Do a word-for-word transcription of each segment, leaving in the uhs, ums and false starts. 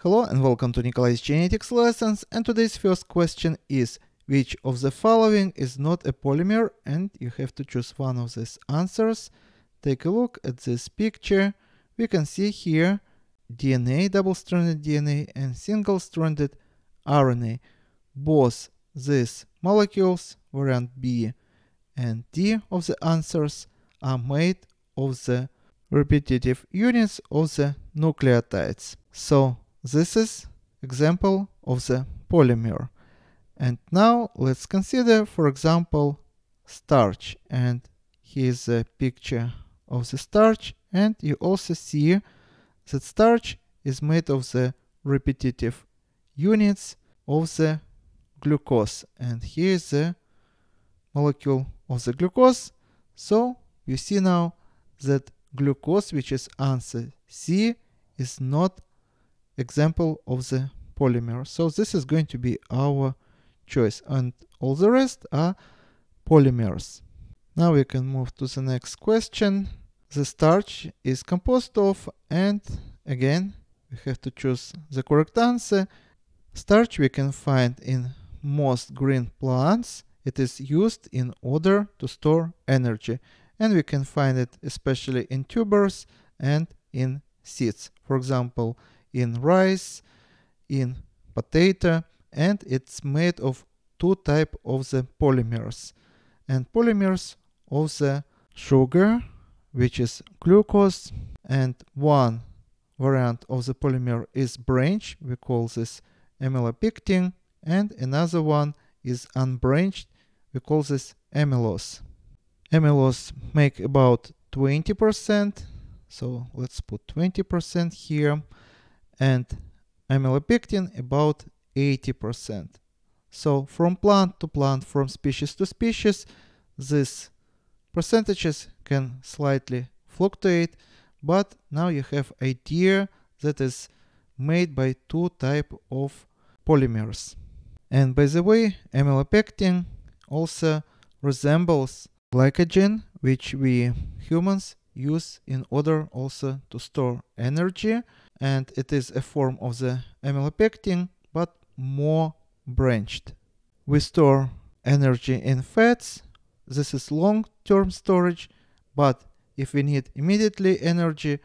Hello and welcome to Nikolay's Genetics Lessons, and today's first question is, which of the following is not a polymer? And you have to choose one of these answers. Take a look at this picture. We can see here D N A, double-stranded D N A, and single-stranded R N A. Both these molecules, variant B and D of the answers, are made of the repetitive units of the nucleotides. So this is example of the polymer. And now let's consider, for example, starch. And here's a picture of the starch. And you also see that starch is made of the repetitive units of the glucose. And here's the molecule of the glucose. So you see now that glucose, which is answer C, is not example of the polymer. So this is going to be our choice, and all the rest are polymers. Now we can move to the next question. The starch is composed of, and again we have to choose the correct answer. Starch we can find in most green plants. It is used in order to store energy, and we can find it especially in tubers and in seeds. For example, in rice, in potato, and it's made of two types of the polymers. And polymers of the sugar, which is glucose, and one variant of the polymer is branched, we call this amylopectin, and another one is unbranched, we call this amylose. Amylose make about twenty percent, so let's put twenty percent here, and amylopectin about eighty percent. So from plant to plant, from species to species, these percentages can slightly fluctuate, but now you have idea that is made by two types of polymers. And by the way, amylopectin also resembles glycogen, which we humans use in order also to store energy, and it is a form of the amylopectin but more branched. We store energy in fats. This is long-term storage, but if we need immediately energy,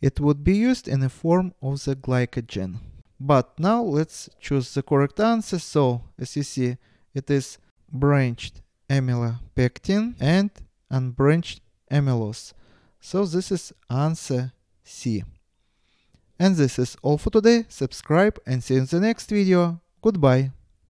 it would be used in the form of the glycogen. But now let's choose the correct answer. So as you see, it is branched amylopectin and unbranched amylose. So this is answer C. And this is all for today. Subscribe and see you in the next video. Goodbye.